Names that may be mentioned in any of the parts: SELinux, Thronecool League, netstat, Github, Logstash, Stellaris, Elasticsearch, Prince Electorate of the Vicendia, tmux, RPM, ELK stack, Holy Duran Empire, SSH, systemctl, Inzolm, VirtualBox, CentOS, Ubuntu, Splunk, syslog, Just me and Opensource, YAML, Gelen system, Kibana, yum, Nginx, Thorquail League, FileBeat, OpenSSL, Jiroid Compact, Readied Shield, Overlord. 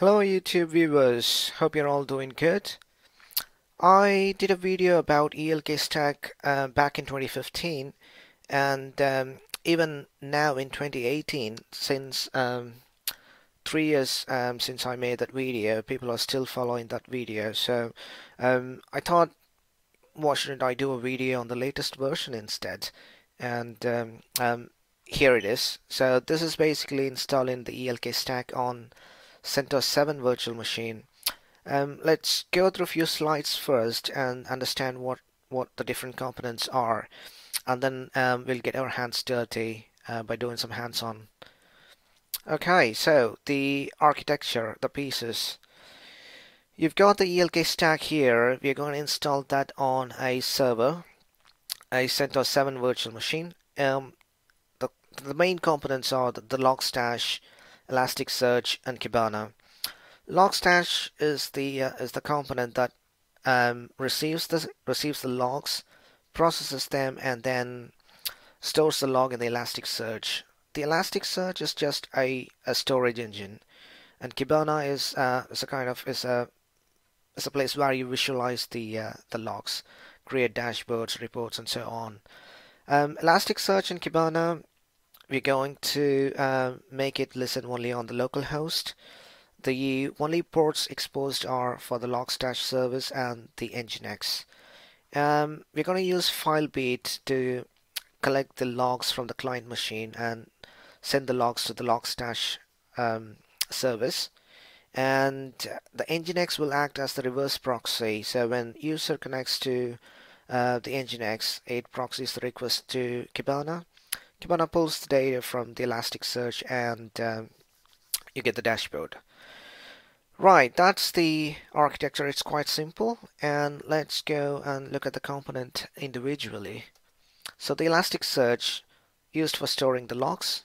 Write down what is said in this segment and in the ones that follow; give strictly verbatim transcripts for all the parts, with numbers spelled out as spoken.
Hello YouTube viewers, hope you're all doing good. I did a video about E L K stack uh, back in twenty fifteen, and um, even now in twenty eighteen, since um, three years um, since I made that video, people are still following that video. So um, I thought, why shouldn't I do a video on the latest version instead? And um, um, here it is. So this is basically installing the E L K stack on CentOS seven virtual machine. Um, let's go through a few slides first and understand what what the different components are, and then um, we'll get our hands dirty uh, by doing some hands-on. Okay, so the architecture, the pieces. You've got the E L K stack here. We're going to install that on a server, a CentOS seven virtual machine. Um, the, the main components are the, the Logstash, Elasticsearch, and Kibana. Logstash is the uh, is the component that um, receives the receives the logs, processes them, and then stores the log in the Elasticsearch. The Elasticsearch is just a, a storage engine, and Kibana is uh, is a kind of is a is a place where you visualize the uh, the logs, create dashboards, reports, and so on. Um, Elasticsearch and Kibana, we're going to uh, make it listen only on the local host. The only ports exposed are for the Logstash service and the Nginx. Um, we're going to use FileBeat to collect the logs from the client machine and send the logs to the Logstash um, service. And the Nginx will act as the reverse proxy. So when user connects to uh, the Nginx, it proxies the request to Kibana. Kibana pulls the data from the Elasticsearch, and um, you get the dashboard. Right, that's the architecture. It's quite simple, and let's go and look at the component individually. So the Elasticsearch, used for storing the logs.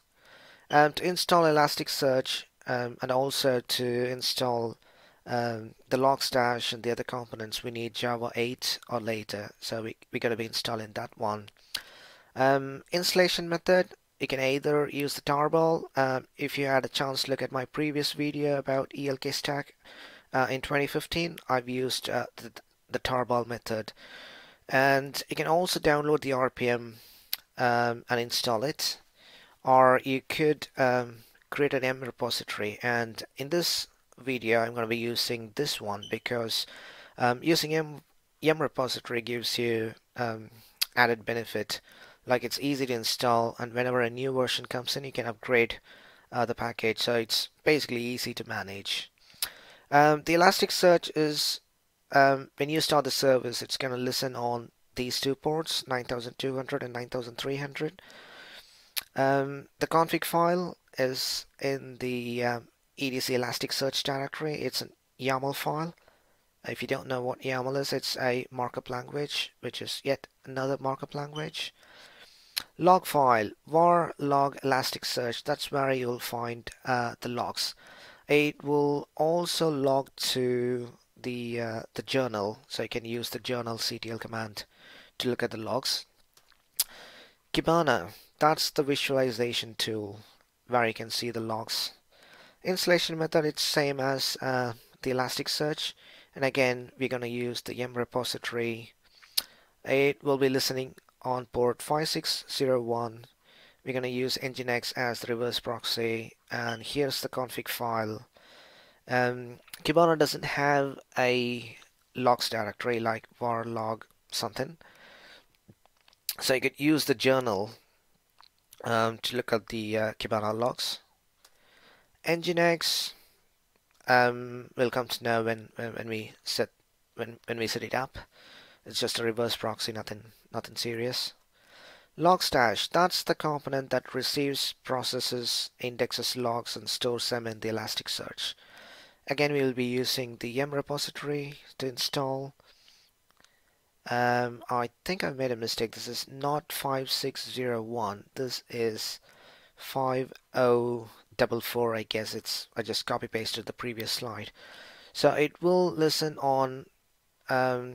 Um, to install Elasticsearch um, and also to install um, the Logstash and the other components, we need Java eight or later, so we, we're going to be installing that one. Um, installation method, you can either use the tarball. Um, if you had a chance to look at my previous video about E L K stack uh, in twenty fifteen, I've used uh, the, the tarball method, and you can also download the R P M um, and install it, or you could um, create an M repository. And in this video I'm going to be using this one because um, using M, YAML repository gives you um, added benefit. Like, it's easy to install, and whenever a new version comes in, you can upgrade uh, the package, so it's basically easy to manage. Um, the Elasticsearch is, um, when you start the service, it's going to listen on these two ports, nine thousand two hundred and nine thousand three hundred. Um, the config file is in the um, E D C Elasticsearch directory. It's a YAML file. If you don't know what YAML is, it's a markup language, which is yet another markup language. Log file, var log Elasticsearch, that's where you'll find uh, the logs. It will also log to the uh, the journal, so you can use the journalctl command to look at the logs. Kibana, that's the visualization tool where you can see the logs. Installation method, it's same as uh, the Elasticsearch, and again we're going to use the yum repository. It will be listening on port five six zero one. We're going to use Nginx as the reverse proxy, and here's the config file. um, Kibana doesn't have a logs directory like var log something, so you could use the journal um, to look at the uh, Kibana logs. Nginx um, we'll come to know when when we set when when we set it up. It's just a reverse proxy, nothing nothing serious. Logstash, that's the component that receives, processes, indexes logs, and stores them in the Elasticsearch. Again, we will be using the yum repository to install. Um, I think I made a mistake. This is not five six zero one. This is five oh four four. I guess it's. I just copy pasted the previous slide. So it will listen on. Um,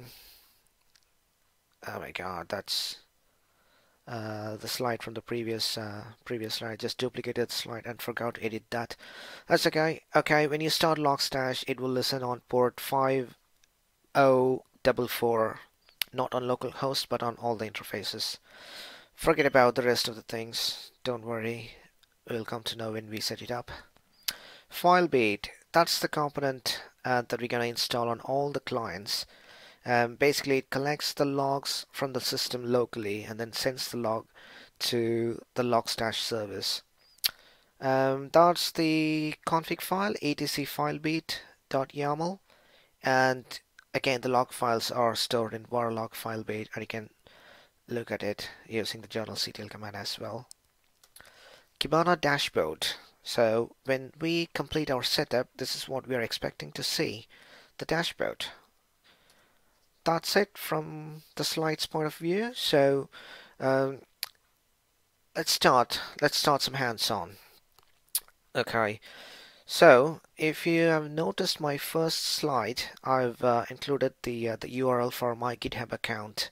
Oh my god, that's uh, the slide from the previous uh, previous slide, just duplicated slide and forgot to edit that. That's okay. Okay, when you start Logstash, it will listen on port five oh four four, not on localhost but on all the interfaces. Forget about the rest of the things, don't worry, we'll come to know when we set it up. FileBeat, that's the component uh, that we're going to install on all the clients. Um, basically, it collects the logs from the system locally and then sends the log to the Logstash service. Um, that's the config file, etc filebeat.yaml, and again the log files are stored in var log filebeat, and you can look at it using the journalctl command as well. Kibana dashboard. So when we complete our setup, this is what we are expecting to see, the dashboard. That's it from the slides point of view. So um, let's start. Let's start some hands-on. Okay. So if you have noticed my first slide, I've uh, included the uh, the U R L for my GitHub account,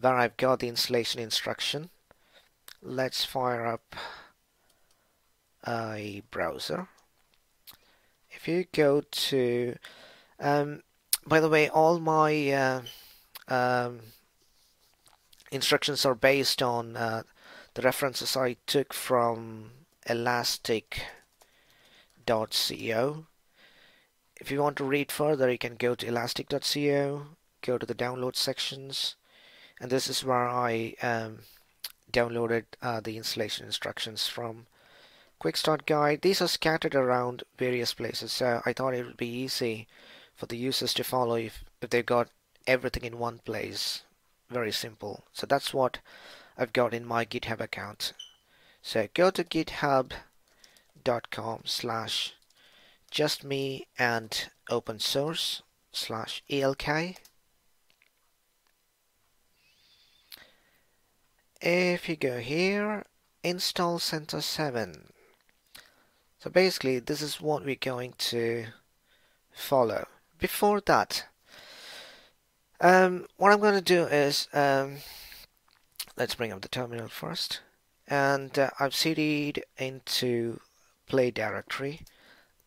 where I've got the installation instruction. Let's fire up a browser. If you go to, um, by the way, all my uh, um, instructions are based on uh, the references I took from elastic dot co. If you want to read further, you can go to elastic dot co, go to the download sections, and this is where I um, downloaded uh, the installation instructions from. Quick start guide, these are scattered around various places, so I thought it would be easy for the users to follow if, if they've got everything in one place. Very simple. So that's what I've got in my GitHub account. So go to github.com slash just me and opensource slash elk. If you go here, install CentOS seven. So basically, this is what we're going to follow. Before that, um, what I'm going to do is, um, let's bring up the terminal first, and uh, I've cd'd into play directory.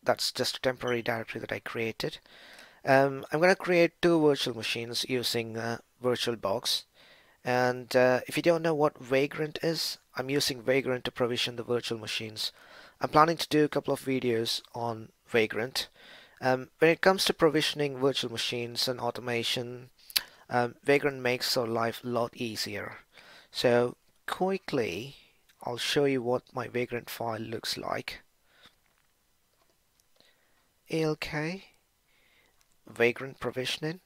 That's just a temporary directory that I created. Um, I'm going to create two virtual machines using uh, VirtualBox. And uh, if you don't know what Vagrant is, I'm using Vagrant to provision the virtual machines. I'm planning to do a couple of videos on Vagrant. Um, when it comes to provisioning virtual machines and automation, um, Vagrant makes our life a lot easier. So quickly, I'll show you what my Vagrant file looks like. Elk, Vagrant provisioning.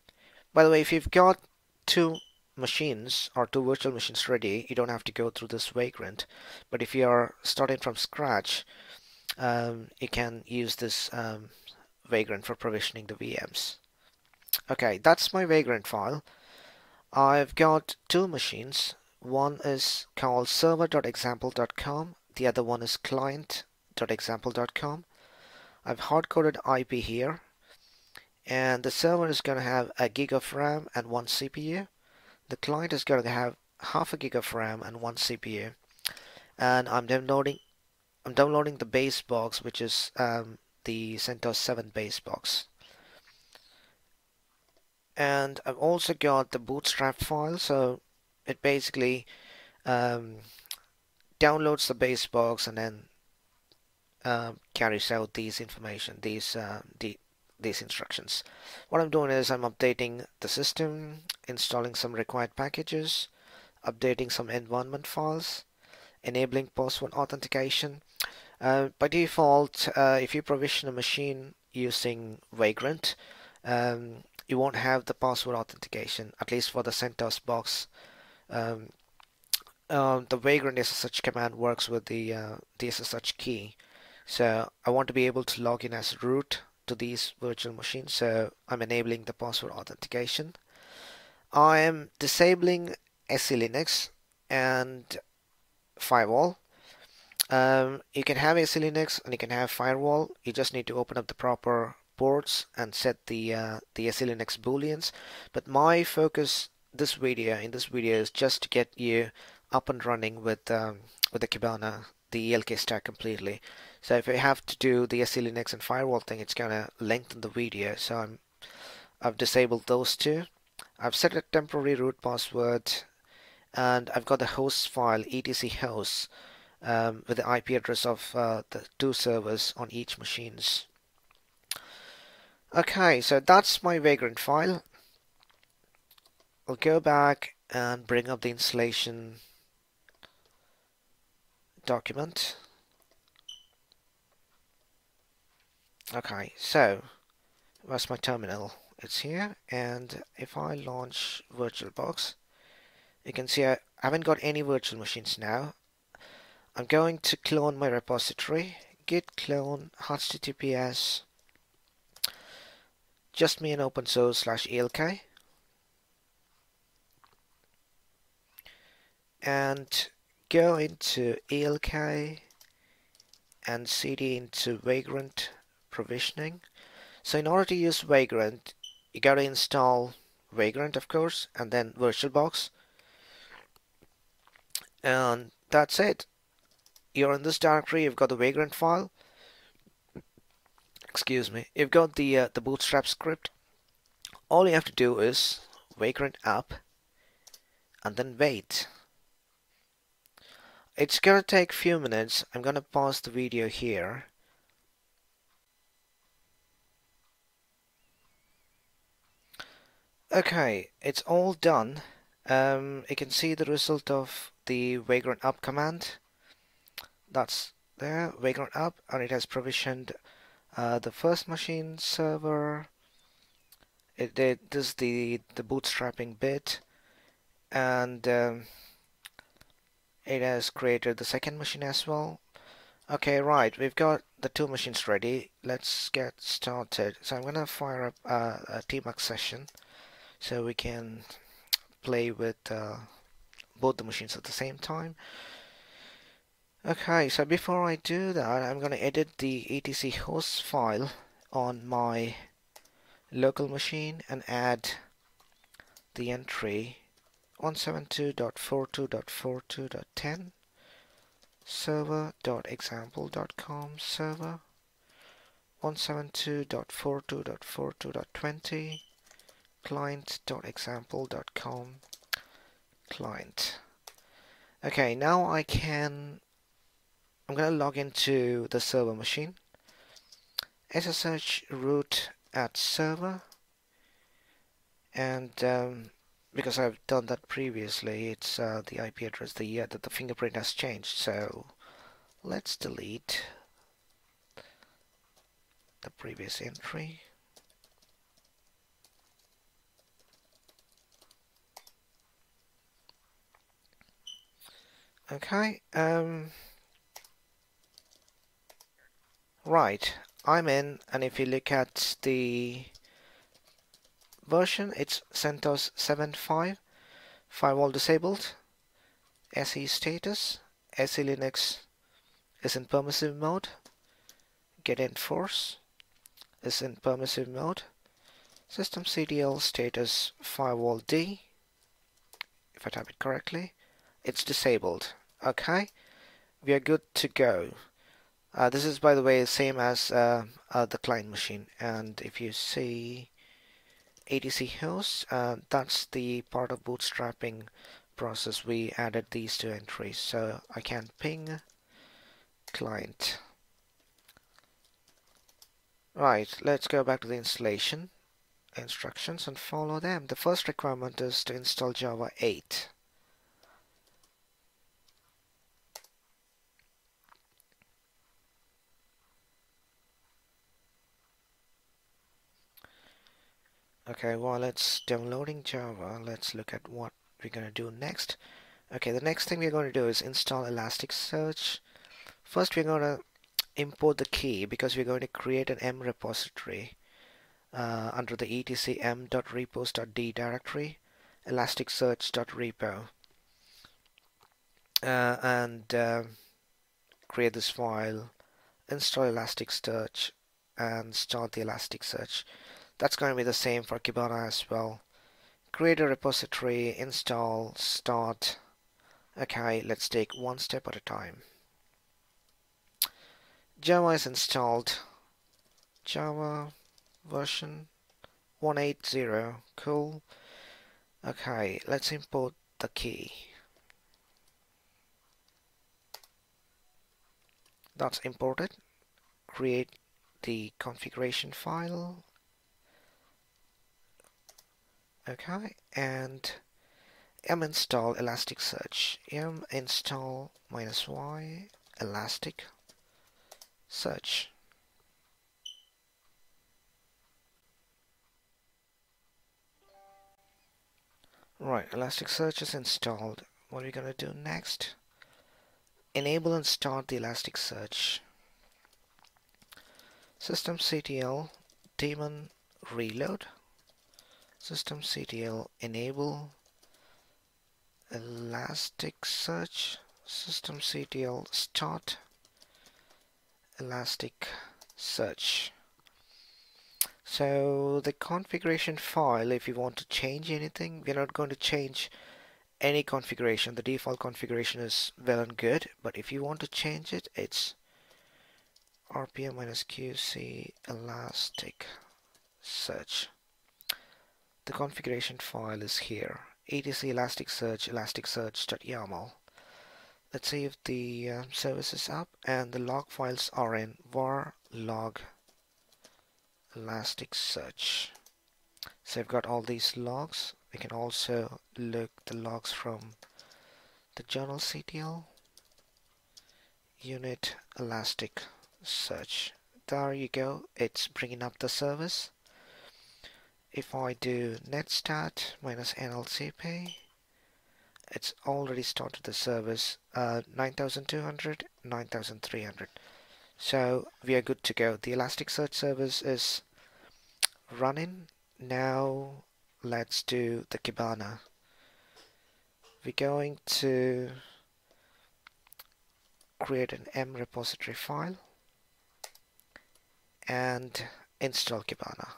By the way, if you've got two machines or two virtual machines ready, you don't have to go through this Vagrant, but if you are starting from scratch, um, you can use this um, Vagrant for provisioning the V Ms. Okay, that's my Vagrant file. I've got two machines. One is called server dot example dot com, the other one is client dot example dot com. I've hard-coded I P here, and the server is going to have a gig of RAM and one C P U. The client is going to have half a gig of RAM and one C P U, and I'm downloading, I'm downloading the base box, which is um, the CentOS seven base box. And I've also got the bootstrap file, so it basically um, downloads the base box and then uh, carries out these information, these uh, the these instructions. What I'm doing is I'm updating the system, installing some required packages, updating some environment files, enabling password authentication. Uh, by default, uh, if you provision a machine using Vagrant, um, you won't have the password authentication, at least for the CentOS box. Um, uh, the Vagrant S S H command works with the, uh, the S S H key, so I want to be able to log in as root to these virtual machines, so I'm enabling the password authentication. I am disabling SELinux and firewall. Um, you can have SELinux and you can have firewall. You just need to open up the proper ports and set the uh, the SELinux booleans. But my focus this video in this video is just to get you up and running with um, with the Kibana, the E L K stack completely. So if we have to do the SELinux and firewall thing, it's gonna lengthen the video. So I'm I've disabled those two. I've set a temporary root password, and I've got the host file etc hosts um, with the I P address of uh, the two servers on each machines. Okay, so that's my Vagrant file. I'll go back and bring up the installation document. Okay, so that's my terminal. It's here, and if I launch VirtualBox, you can see I haven't got any virtual machines now. I'm going to clone my repository. Git clone https just me and opensource slash elk, and go into elk and cd into Vagrant provisioning. So in order to use Vagrant, you gotta install Vagrant, of course, and then VirtualBox, and that's it. You're in this directory. You've got the Vagrant file. Excuse me. You've got the uh, the bootstrap script. All you have to do is Vagrant up, and then wait. It's gonna take a few minutes. I'm gonna pause the video here. Okay, it's all done. Um, you can see the result of the Vagrant up command. That's there, Vagrant up, and it has provisioned uh, the first machine server. It did this is the the bootstrapping bit, and Um, it has created the second machine as well. Okay, right, we've got the two machines ready. Let's get started. So I'm gonna fire up uh, a tmux session so we can play with uh, both the machines at the same time. Okay, so before I do that, I'm gonna edit the etc hosts file on my local machine and add the entry one seventy-two dot forty-two dot forty-two dot ten server dot example dot com server one seventy-two dot forty-two dot forty-two dot twenty client dot example dot com client. Okay, now I can I'm going to log into the server machine. S S H root at server, and um, because I've done that previously, it's uh, the I P address, the uh, that the fingerprint has changed. So let's delete the previous entry. Okay. Um, right. I'm in, and if you look at the version, it's CentOS seven point five, firewall disabled, S E status, SELinux is in permissive mode, getenforce is in permissive mode, systemctl status firewall D, if I type it correctly, it's disabled. Okay, we are good to go. Uh, this is, by the way, same as uh, uh, the client machine, and if you see etc hosts, uh, that's the part of bootstrapping process. We added these two entries, so I can ping client. Right, let's go back to the installation instructions and follow them. The first requirement is to install Java eight. Okay, while it's downloading Java, let's look at what we're going to do next. Okay, the next thing we're going to do is install Elasticsearch. First, we're going to import the key because we're going to create an M repository uh, under the etc m.repos.d directory, elasticsearch.repo, uh, and uh, create this file, install Elasticsearch, and start the Elasticsearch. That's going to be the same for Kibana as well. Create a repository, install, start, Okay, let's take one step at a time. Java is installed. Java version one eight zero. Cool. Okay, let's import the key. That's imported. Create the configuration file. Okay, and yum install Elasticsearch. Yum install minus y Elasticsearch. Right, Elasticsearch is installed. What are we going to do next? Enable and start the Elasticsearch. Systemctl daemon reload. Systemctl enable Elasticsearch. Systemctl start Elasticsearch. So the configuration file, if you want to change anything, we're not going to change any configuration. The default configuration is well and good, but if you want to change it, it's R P M minus Q C Elasticsearch. The configuration file is here. E T C Elasticsearch Elasticsearch.yaml. Let's see if the um, service is up, and the log files are in var log Elasticsearch. So I've got all these logs. We can also look the logs from the journalctl unit Elasticsearch. There you go. It's bringing up the service. If I do netstat minus nlcp, it's already started the service. uh, nine thousand two hundred, nine thousand three hundred. So we are good to go. The Elasticsearch service is running. Now let's do the Kibana. We're going to create an yum repository file and install Kibana.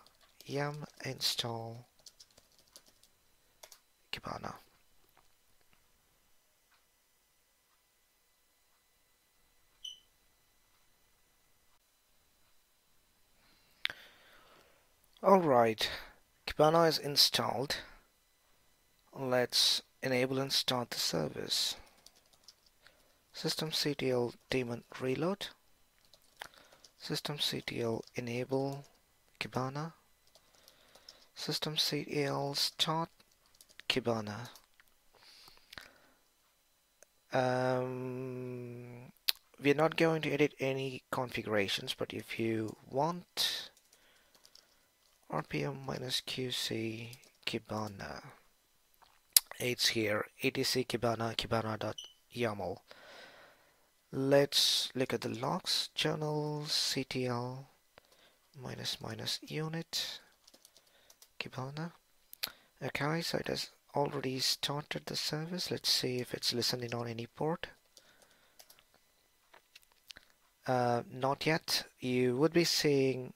Yum install Kibana. Alright, Kibana is installed. Let's enable and start the service. Systemctl daemon reload. Systemctl enable Kibana. Systemctl start Kibana. Um, we're not going to edit any configurations, but if you want, rpm minus qc Kibana. It's here. Etc Kibana Kibana.yaml. Let's look at the logs. Journalctl minus minus unit Kibana. Okay, so it has already started the service. Let's see if it's listening on any port. Uh, not yet. You would be seeing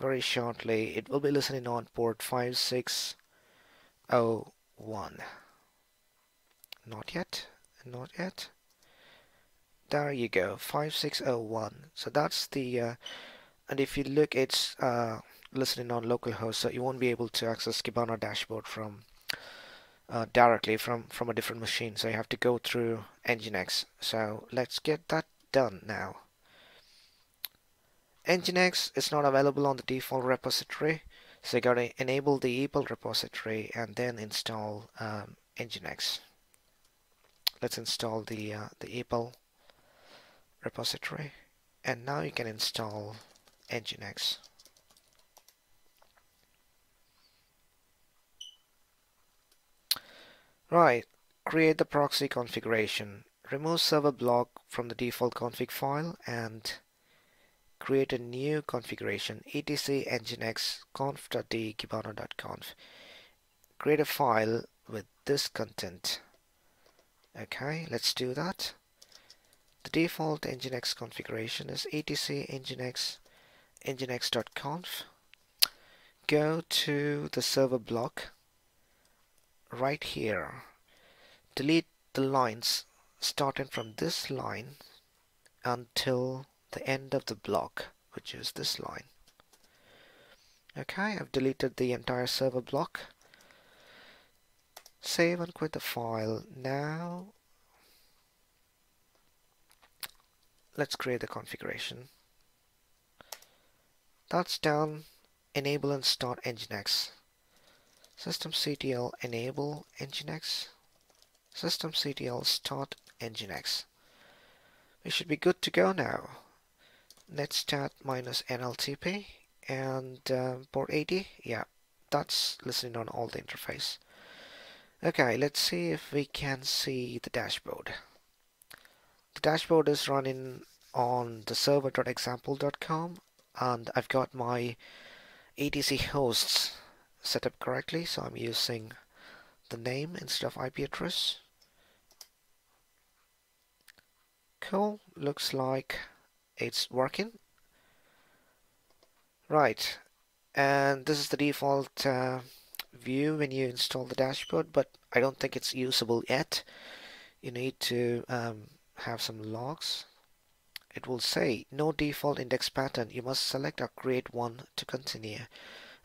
very shortly, it will be listening on port five six zero one. Not yet, not yet. There you go, five six zero one. So that's the, uh, and if you look, it's uh, listening on localhost, so you won't be able to access Kibana dashboard from uh, directly from, from a different machine. So you have to go through Nginx. So let's get that done now. Nginx is not available on the default repository, so you gotta enable the E P E L repository and then install um, Nginx. Let's install the uh, the E P E L repository, and now you can install Nginx. Right, create the proxy configuration. Remove server block from the default config file and create a new configuration. Etc Nginx conf.d kibana.conf. Create a file with this content. Okay, let's do that. The default Nginx configuration is etc Nginx Nginx.conf. Go to the server block right here. Delete the lines starting from this line until the end of the block, which is this line. Okay, I've deleted the entire server block. Save and quit the file. Now let's create the configuration. That's done. Enable and start Nginx. Systemctl enable Nginx. Systemctl start Nginx. We should be good to go now. Netstat minus N L T P and uh, port eighty. Yeah, that's listening on all the interface. Okay, let's see if we can see the dashboard. The dashboard is running on the server dot example dot com, and I've got my A T C hosts set up correctly, so I'm using the name instead of I P address. Cool, looks like it's working. Right, and this is the default uh, view when you install the dashboard, but I don't think it's usable yet. You need to um, have some logs. It will say no default index pattern. You must select or create one to continue.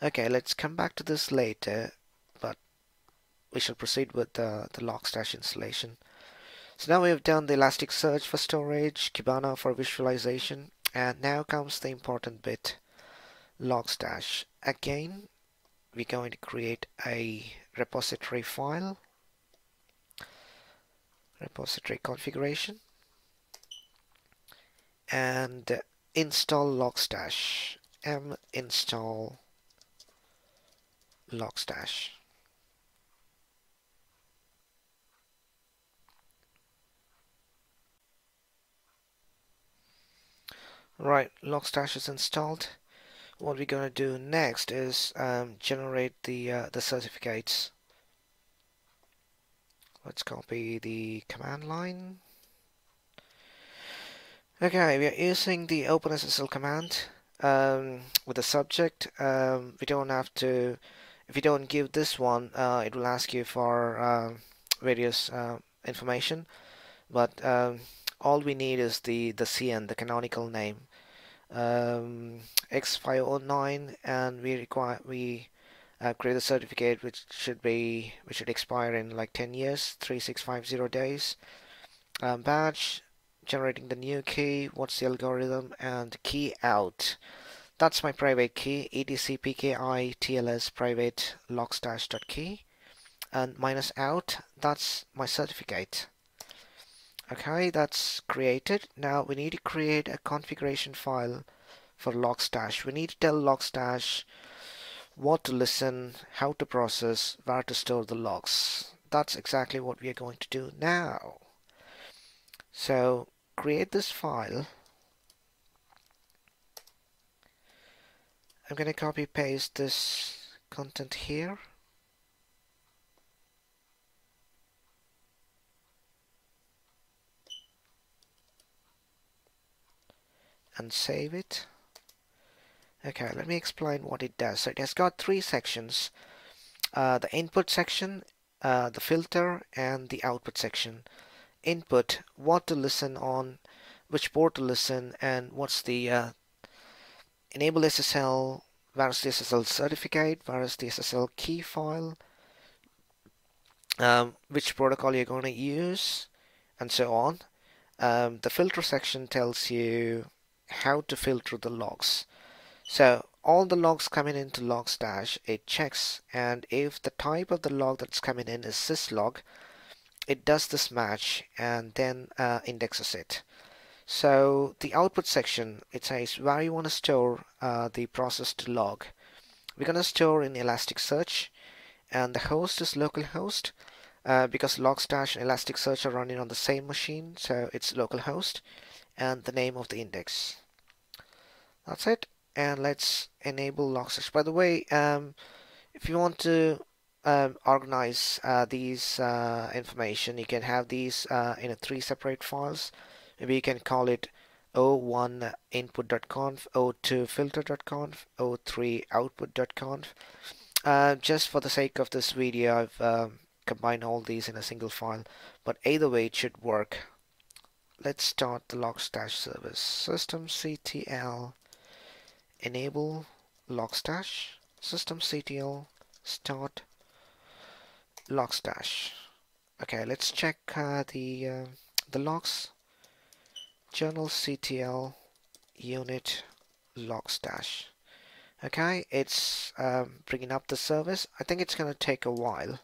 Okay, let's come back to this later, but we shall proceed with uh, the Logstash installation. So now we have done the Elasticsearch for storage, Kibana for visualization, and now comes the important bit, Logstash. Again, we're going to create a repository file, repository configuration, and install Logstash. M install Logstash. Right, Logstash is installed. What we're going to do next is um, generate the uh, the certificates. Let's copy the command line. Okay, we are using the OpenSSL command um, with the subject. Um, we don't have to. If you don't give this one, uh, it will ask you for uh, various uh, information. But um, all we need is the the C N, the canonical name. Um, X five oh nine, and we require we uh, create a certificate which should be which should expire in like ten years, three six five zero days. Um, batch generating the new key. What's the algorithm and key out? That's my private key. etc pki tls private logstash.key and minus out. That's my certificate. Okay, that's created. Now we need to create a configuration file for Logstash. We need to tell Logstash what to listen, how to process, where to store the logs. That's exactly what we are going to do now. So create this file. I'm going to copy paste this content here. And save it. Okay, let me explain what it does. So it has got three sections, uh, the input section, uh, the filter, and the output section. Input, what to listen on, which port to listen, and what's the uh, enable S S L, where is the S S L certificate, where is the S S L key file, um, which protocol you're going to use, and so on. Um, the filter section tells you how to filter the logs. So all the logs coming into Logstash, it checks, and if the type of the log that's coming in is syslog, it does this match and then uh, indexes it. So the output section, it says where you want to store uh, the processed log. We're going to store in Elasticsearch, and the host is localhost uh, because Logstash and Elasticsearch are running on the same machine, so it's localhost, and the name of the index. That's it, and let's enable Logstash. By the way, um, if you want to um, organize uh, these uh, information, you can have these uh, in a three separate files. Maybe you can call it oh one input dot conf, oh two filter dot conf, oh three output dot conf. Uh, just for the sake of this video, I've um, combine all these in a single file, but either way it should work. Let's start the Logstash service. Systemctl enable Logstash, systemctl start Logstash. Okay, let's check uh, the uh, the logs. Journalctl unit Logstash. Okay, it's um, bringing up the service. I think it's going to take a while.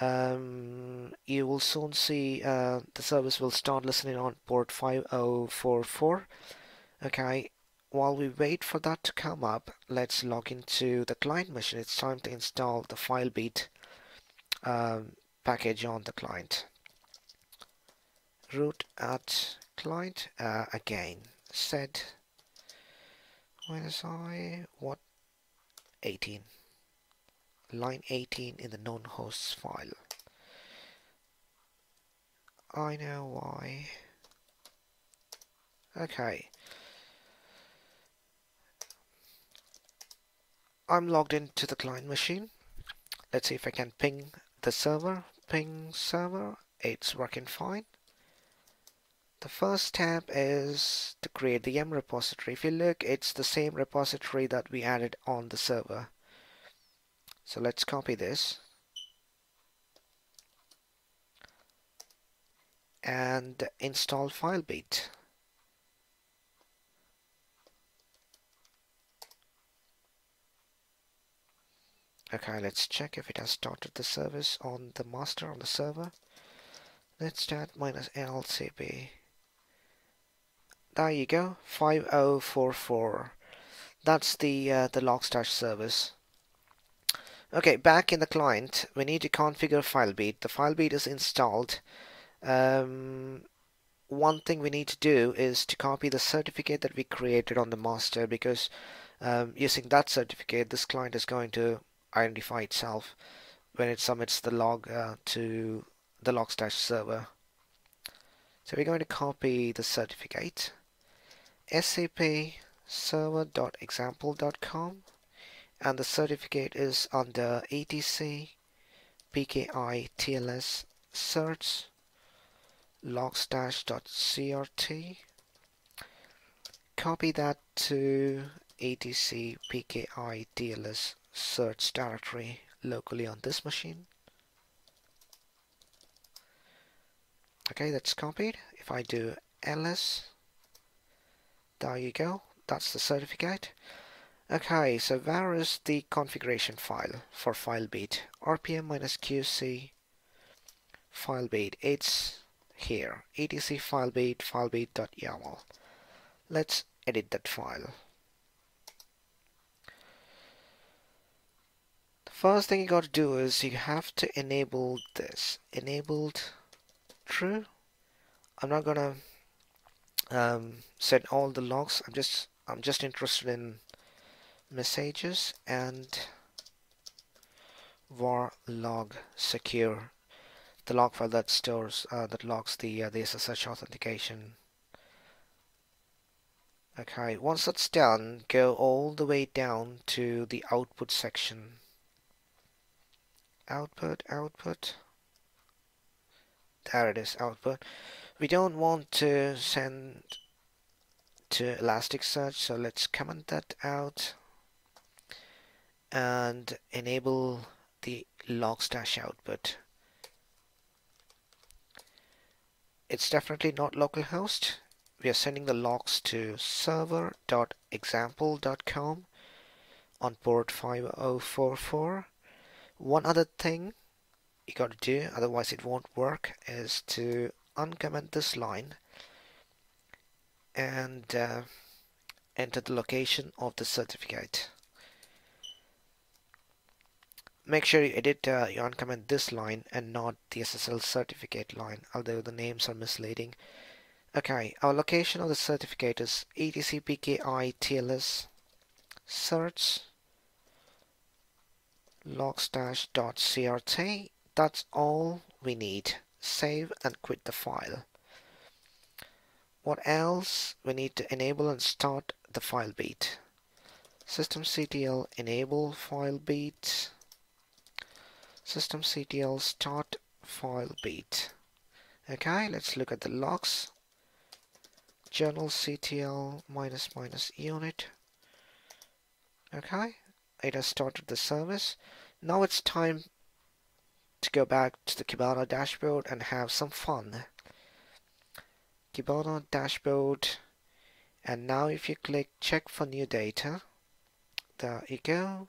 Um, you will soon see uh, the service will start listening on port five oh four four. Okay, while we wait for that to come up, let's log into the client machine. It's time to install the FileBeat um, package on the client. Root at client uh, again. Set minus I, what, eighteen, line eighteen in the known hosts file. I know why. Okay, I'm logged into the client machine. Let's see if I can ping the server. Ping server, it's working fine. The first step is to create the yum repository. If you look, it's the same repository that we added on the server. So let's copy this. And install FileBeat. Okay, let's check if it has started the service on the master on the server. Netstat minus L C P. There you go, five oh four four. That's the uh, the Logstash service. Okay, back in the client, we need to configure FileBeat. The FileBeat is installed. Um, one thing we need to do is to copy the certificate that we created on the master, because um, using that certificate, this client is going to identify itself when it submits the log uh, to the Logstash server. So we're going to copy the certificate. S C P server dot example dot com, and the certificate is under etc pki tls certs logstash dot c r t. Copy that to etc pki tls certs directory locally on this machine. Okay, that's copied. If I do ls, there you go, that's the certificate. Okay, so where is the configuration file for FileBeat? R P M minus Q C FileBeat, it's here. etc FileBeat, filebeat.yaml. Let's edit that file. The first thing you got to do is you have to enable this. Enabled true. I'm not gonna um, set all the logs. I'm just I'm just interested in messages and var log secure, the log file that stores uh, that logs the uh, the S S H authentication. Okay, once that's done, go all the way down to the output section. Output, output. There it is, output. We don't want to send to Elasticsearch, so let's comment that out and enable the Logstash output. It's definitely not localhost. We are sending the logs to server dot example dot com on port five oh four four. One other thing you got to do, otherwise it won't work, is to uncomment this line and uh, enter the location of the certificate. Make sure you edit, uh, you uncomment this line and not the S S L certificate line, although the names are misleading. Okay, our location of the certificate is etc pki tls certs logstash dot c r t. That's all we need. Save and quit the file. What else? We need to enable and start the FileBeat. Systemctl enable FileBeat. systemctl start filebeat. Okay, let's look at the logs. Journalctl minus minus unit. Okay, it has started the service. Now it's time to go back to the Kibana dashboard and have some fun. Kibana dashboard, and now if you click check for new data, there you go.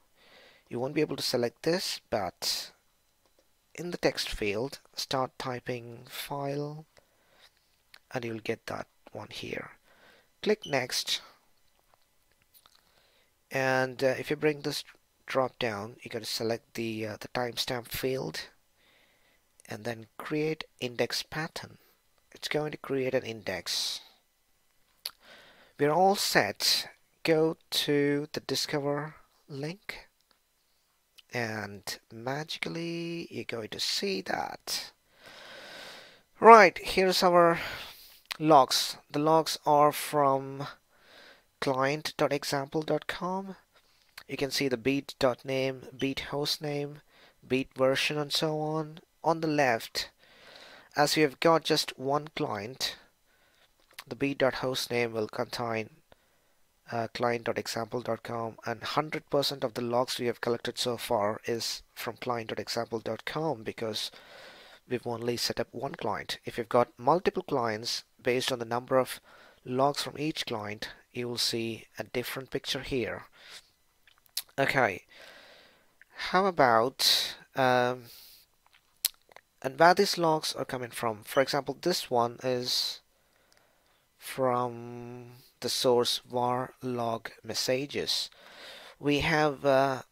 You won't be able to select this, but in the text field start typing file and you'll get that one here. Click next, and uh, if you bring this drop down, you're going to select the uh, the timestamp field and then create index pattern. It's going to create an index. We're all set. Go to the Discover link and magically you're going to see that. Right, here's our logs. The logs are from client dot example dot com. You can see the beat.name, beat hostname, beat version and so on. On the left, as we have got just one client, the beat.hostname will contain Uh, client dot example dot com, and one hundred percent of the logs we have collected so far is from client dot example dot com because we've only set up one client. If you've got multiple clients, based on the number of logs from each client, you will see a different picture here. Okay, how about um, and where these logs are coming from? For example, this one is from the source var log messages. We have uh,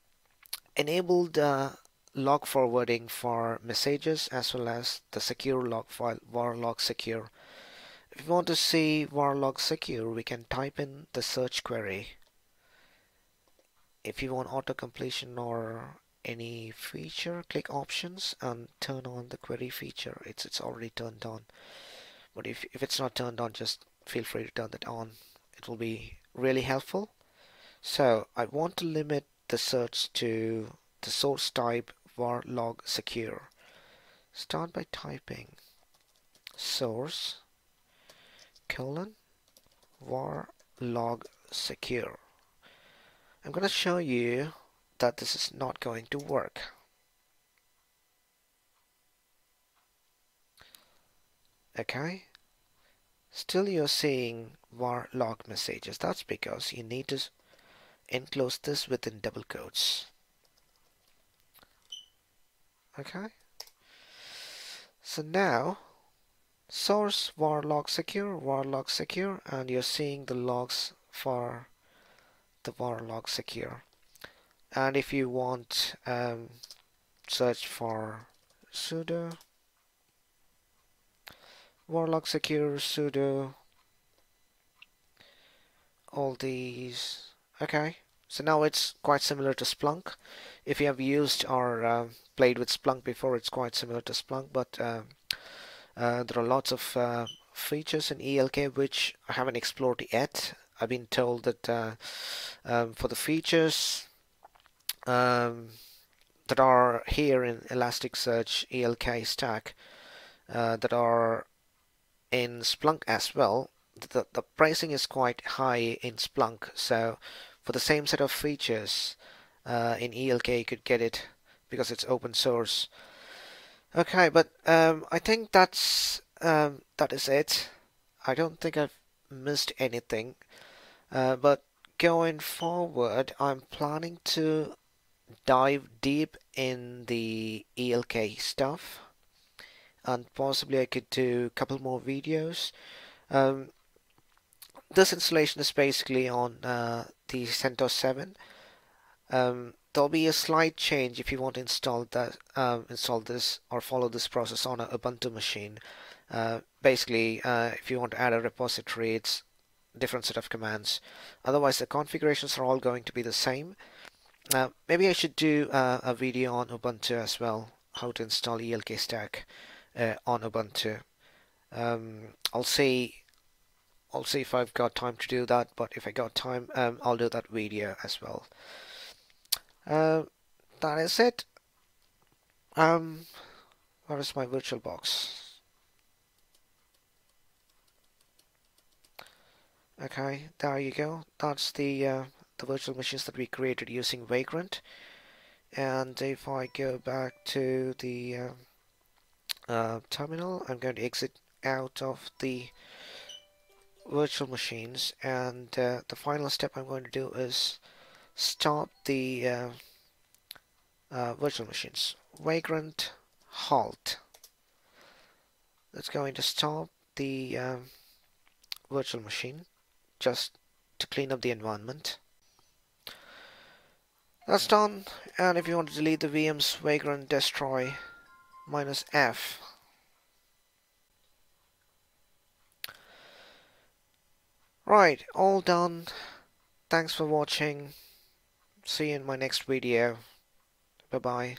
enabled uh, log forwarding for messages as well as the secure log file var log secure. If you want to see var log secure, we can type in the search query. If you want auto completion or any feature, click options and turn on the query feature. It's it's already turned on, but if if it's not turned on, just feel free to turn that on. It will be really helpful. So I want to limit the search to the source type var log secure. Start by typing source colon var log secure. I'm going to show you that this is not going to work. Okay. Still you're seeing var log messages. That's because you need to enclose this within double quotes. Okay. So now source var log secure, var log secure, and you're seeing the logs for the var log secure. And if you want um, search for sudo Warlock secure sudo, all these. Okay, so now it's quite similar to Splunk. If you have used or uh, played with Splunk before, it's quite similar to Splunk, but uh, uh, there are lots of uh, features in E L K which I haven't explored yet. I've been told that uh, um, for the features um, that are here in Elasticsearch E L K stack uh, that are in Splunk as well, the, the pricing is quite high in Splunk, so for the same set of features uh, in E L K you could get it because it's open source. Okay, but um, I think that's um, that is it. I don't think I've missed anything, uh, but going forward I'm planning to dive deep in the E L K stuff, and possibly I could do a couple more videos. Um, this installation is basically on uh, the CentOS seven. Um, there'll be a slight change if you want to install that, um, install this or follow this process on an Ubuntu machine. Uh, basically, uh, if you want to add a repository, it's a different set of commands. Otherwise, the configurations are all going to be the same. Uh, maybe I should do uh, a video on Ubuntu as well, how to install E L K stack. Uh, on Ubuntu. Um, I'll see I'll see if I've got time to do that, but if I got time um, I'll do that video as well. Uh, that is it. Um, where is my VirtualBox? Okay, there you go. That's the uh, the virtual machines that we created using Vagrant. And if I go back to the uh, uh, terminal, I'm going to exit out of the virtual machines, and uh, the final step I'm going to do is stop the uh, uh, virtual machines. Vagrant halt. That's going to stop the uh, virtual machine just to clean up the environment. That's done. And if you want to delete the V Ms, Vagrant destroy minus F. Right, all done. Thanks for watching. See you in my next video. Bye bye.